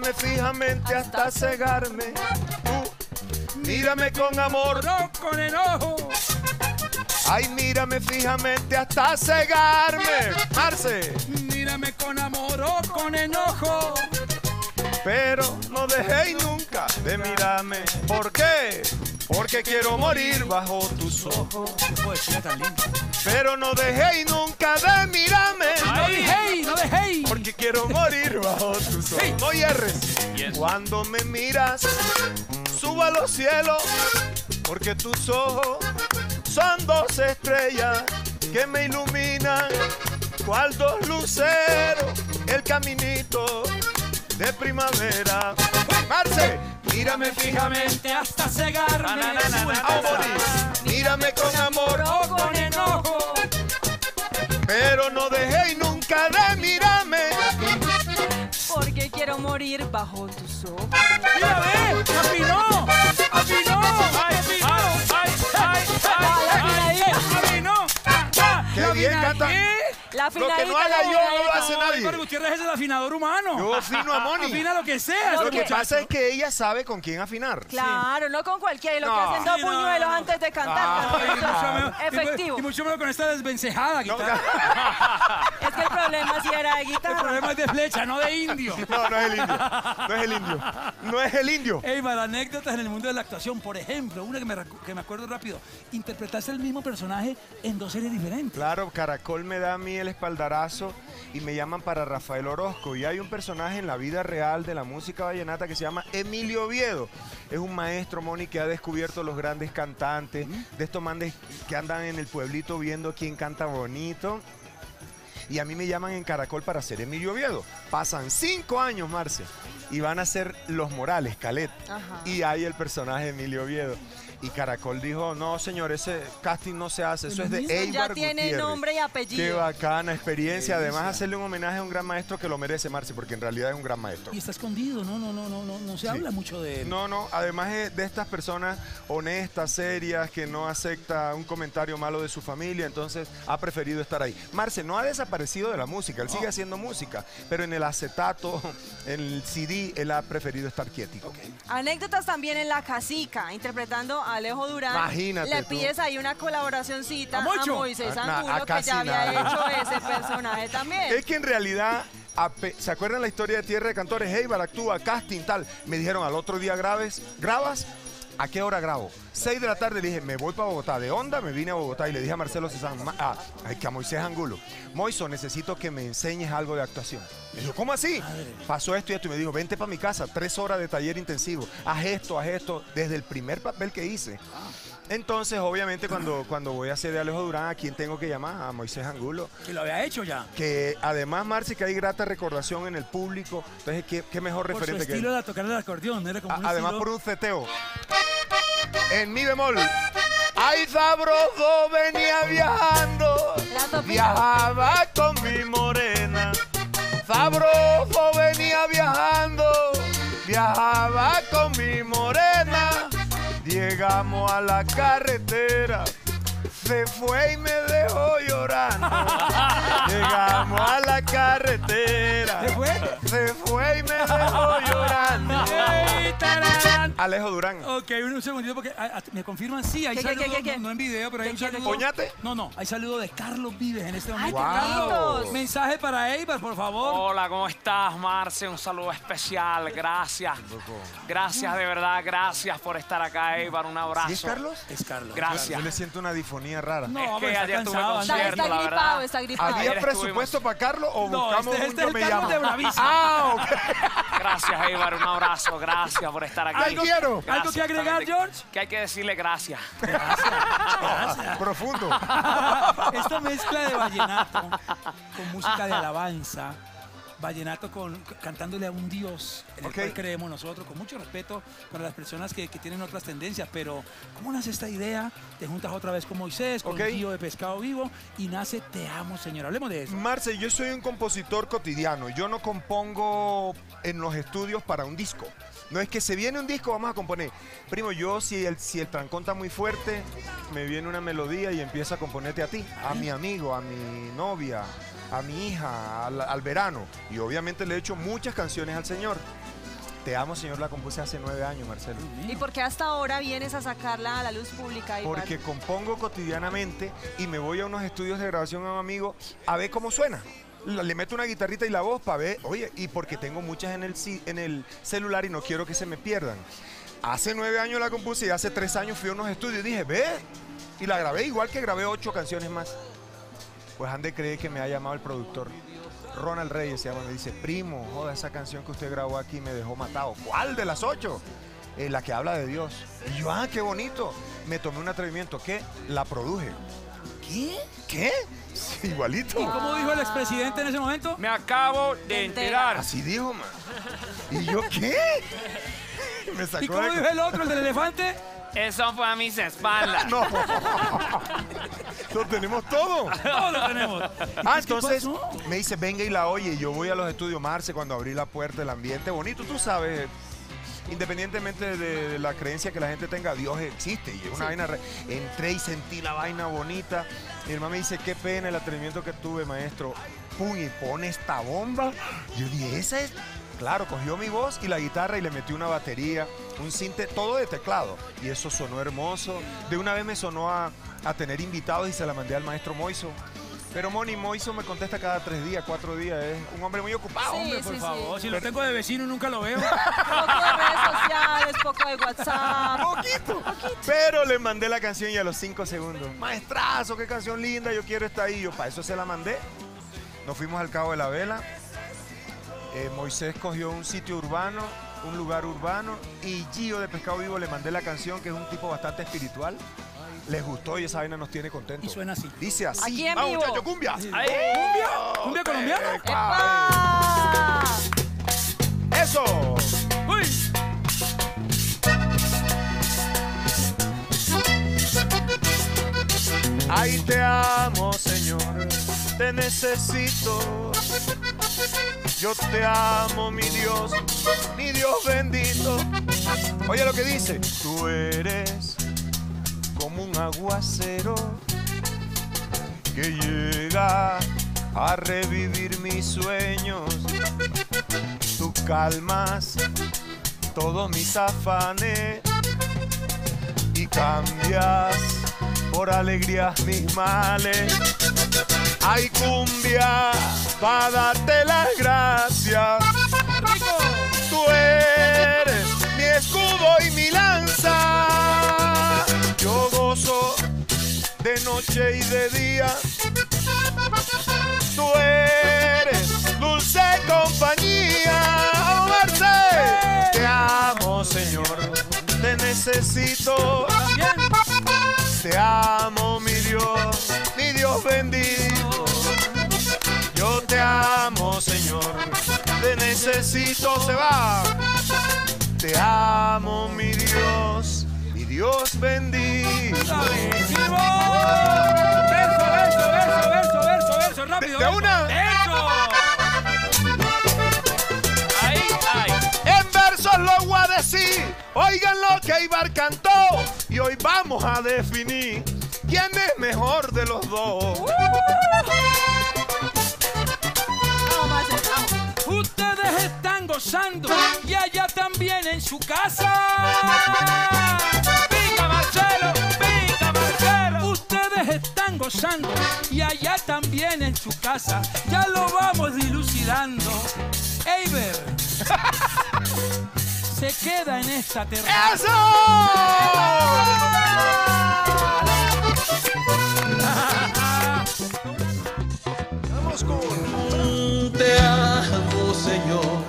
mírame fijamente hasta cegarme. Mírame con amor, no con enojo. Ay, mírame fijamente hasta cegarme. Marce. Mírame con amor o con enojo, pero no dejéis nunca de mirarme. ¿Por qué? Porque quiero morir bajo tus ojos. Qué poesía tan linda. Pero no dejéis nunca de mirarme. No dejéis. Porque quiero morir bajo tus ojos. Hey. No hierres. Yes. Cuando me miras, subo a los cielos, porque tus ojos son dos estrellas que me iluminan, cual dos luceros, el caminito de primavera. Marce, mírame fijamente hasta cegarme. Mírame con amor o con enojo, pero no dejéis nunca de mirarme, porque quiero morir bajo tus ojos. ¡Mira, ve! ¡Afinó! ¡Afinó! ¡Afinó! ¡Qué bien canta! La lo que no haga yo no lo hace nadie. Éibar Gutiérrez es el afinador humano. Yo afino a Moni. Afina lo que sea. Lo que pasa es que ella sabe con quién afinar. Claro, sí. No con cualquiera. Y lo que hacen dos puñuelos antes de cantar. Efectivo. Y mucho menos con esta desvencejada guitarra. No. Es que el problema sí era de guitarra. El problema es de flecha, no de indio. No es el indio. Éibar, anécdotas en el mundo de la actuación. Por ejemplo, una que me acuerdo rápido. Interpretaste el mismo personaje en dos series diferentes. Claro, Caracol me da miedo el espaldarazo y me llaman para Rafael Orozco, y hay un personaje en la vida real de la música vallenata que se llama Emilio Oviedo. Es un maestro, Moni, que ha descubierto los grandes cantantes, de estos mandes que andan en el pueblito viendo quién canta bonito, y a mí me llaman en Caracol para ser Emilio Oviedo. Pasan 5 años, Marce, y van a ser Los Morales, Calet. Ajá. Y hay el personaje de Emilio Oviedo. Y Caracol dijo, no, señor, ese casting no se hace, eso es de Éibar Gutiérrez. Ya tiene nombre y apellido. Qué bacana experiencia. Además, hacerle un homenaje a un gran maestro que lo merece, Marce, porque en realidad es un gran maestro. Y está escondido, no se habla mucho de él. No, además es de estas personas honestas, serias, que no acepta un comentario malo de su familia, entonces ha preferido estar ahí. Marce no ha desaparecido de la música, él sigue haciendo música, pero en el acetato, en el CD, él ha preferido estar quietico. Okay. Anécdotas también en La Casica, interpretando Alejo Durán. Imagínate, le pides ahí una colaboracioncita a Moisés Angulo, que ya había hecho ese personaje también. Es que en realidad, ¿se acuerdan la historia de Tierra de Cantores? Éibar actúa, casting, tal. Me dijeron al otro día, ¿grabas? ¿A qué hora grabo? 6 de la tarde. Le dije, me voy para Bogotá. De onda me vine a Bogotá y le dije a Marcelo Cezán, a Moisés Angulo, Moiso, necesito que me enseñes algo de actuación. Me dijo, ¿cómo así? Madre. Pasó esto y esto. Y me dijo, vente para mi casa, 3 horas de taller intensivo. Haz esto, desde el primer papel que hice. Entonces, obviamente, cuando voy a hacer de Alejo Durán, ¿a quién tengo que llamar? A Moisés Angulo. Que lo había hecho ya. Que además, Marci, que hay grata recordación en el público. Entonces, ¿qué mejor por referente que él? Su estilo de tocar el acordeón, ¿no? Era como además, por un ceteo. En mi bemol. Ay, sabroso, venía viajando. Viajaba con mi morena. Sabroso, venía viajando. Viajaba con mi morena. Llegamos a la carretera, se fue y me dejó llorando. Llegamos a la carretera, se fue y me dejó llorando. Alejo Durán. Ok, un segundito porque me confirman, sí, hay saludos, no en video, pero hay un saludo. ¿Coñate? No, hay saludo de Carlos Vives en este momento. Carlos, mensaje para Éibar, por favor. Hola, ¿cómo estás, Marce? Un saludo especial, gracias. Gracias, de verdad, gracias por estar acá, Éibar, un abrazo. ¿Sí es Carlos? Es Carlos. Gracias. Yo le siento una difonía rara. No, es que ayer tuve un concierto, la verdad. Está gripado. ¿Había presupuesto para Carlos o buscamos un yo me llamo? Ah, ok. Gracias, Éibar, un abrazo, gracias por estar aquí. Gracias. ¿Algo que agregar, George? Que hay que decirle gracias. Gracias. Profundo. Esta mezcla de vallenato con música de alabanza, vallenato cantándole a un dios, en el cual creemos nosotros, con mucho respeto para las personas que tienen otras tendencias, pero ¿cómo nace esta idea? Te juntas otra vez con Moisés, con el tío de Pescado Vivo, y nace Te Amo, Señor. Hablemos de eso. Marce, yo soy un compositor cotidiano. Yo no compongo en los estudios para un disco. No es que se viene un disco, vamos a componer. Primo, yo si el trancón está muy fuerte, me viene una melodía y empiezo a componerte a ti, a mi amigo, a mi novia, a mi hija, al verano. Y obviamente le he hecho muchas canciones al Señor. Te amo, señor, la compuse hace 9 años, Marcelo. ¿Y por qué hasta ahora vienes a sacarla a la luz pública? Éibar? Porque compongo cotidianamente y me voy a unos estudios de grabación a un amigo a ver cómo suena. Le meto una guitarrita y la voz para ver, oye, y porque tengo muchas en el celular y no quiero que se me pierdan. Hace 9 años la compuse y hace 3 años fui a unos estudios y dije, ve, y la grabé igual que grabé 8 canciones más. Pues han de creer que me ha llamado el productor. Ronald Reyes se llama, me dice, primo, joda, esa canción que usted grabó aquí me dejó matado. ¿Cuál de las 8? La que habla de Dios. Y yo, ah, qué bonito. Me tomé un atrevimiento, que la produje. ¿Qué? ¿Qué? Sí, igualito. ¿Y cómo dijo el expresidente en ese momento? Me acabo de enterar. Así dijo, man. ¿Y yo qué? Me sacó. ¿Y cómo dijo el otro, el del elefante? Eso fue a mis espaldas. No. Lo tenemos todo. No, lo tenemos. Ah, entonces me dice, venga y la oye. Y yo voy a los estudios Marce cuando abrí la puerta, el ambiente bonito, tú sabes. Independientemente de la creencia que la gente tenga, Dios existe. Y es una vaina. Entré y sentí la vaina bonita. Mi hermana me dice, qué pena el atrevimiento que tuve, maestro. Pum, y pone esta bomba. Yo dije, esa es. Claro, cogió mi voz y la guitarra y le metí una batería, un sinte, todo de teclado. Y eso sonó hermoso. De una vez me sonó a tener invitados y se la mandé al maestro Moiso. Pero Moni, Moiso me contesta cada 3 días, 4 días. Es un hombre muy ocupado. Sí, hombre, por favor. Sí. Si lo tengo de vecino, nunca lo veo. Poco de redes sociales, poco de WhatsApp. Poquito. Pero le mandé la canción y a los 5 segundos. Maestrazo, qué canción linda, yo quiero estar ahí. Yo para eso se la mandé. Nos fuimos al Cabo de la Vela. Moisés cogió un sitio urbano, un lugar urbano, y Gio de Pescado Vivo le mandé la canción, que es un tipo bastante espiritual. Les gustó y esa vaina nos tiene contentos. Y suena así. Dice así. Aquí en vivo. Muchacho, cumbia. Sí. ¡Cumbia! ¡Cumbia colombiana! ¡Epa! ¡Eso! ¡Uy! Ay, te amo, Señor, te necesito. Yo te amo, mi Dios bendito. Oye lo que dice. Tú eres como un aguacero que llega a revivir mis sueños. Tú calmas todos mis afanes y cambias por alegrías mis males. Ay, cumbia, pa' darte las gracias. Tú eres mi escudo y mi lanza. Yo gozo de noche y de día. Tú eres dulce compañía. Oh, Marcel, te amo, Señor, te necesito. Te amo, mi Dios bendito. Yo te amo, Señor, te necesito, se va. Te amo, mi Dios bendito. ¡Buenísimo! ¡Verso, verso, verso, verso, verso, verso! ¡Rápido! ¡De una! ¡Verso! ¡Ahí, ahí! En versos lo voy a decir. Oigan lo que Éibar cantó. Y hoy vamos a definir quién es mejor de los dos. Ustedes están gozando y allá también en su casa. ¡Pica, Marcelo! ¡Pica, Marcelo! Ustedes están gozando y allá también en su casa. Ya lo vamos dilucidando. Éibar se queda en esta terraza. ¡Eso! Vamos con... Te amo, Señor.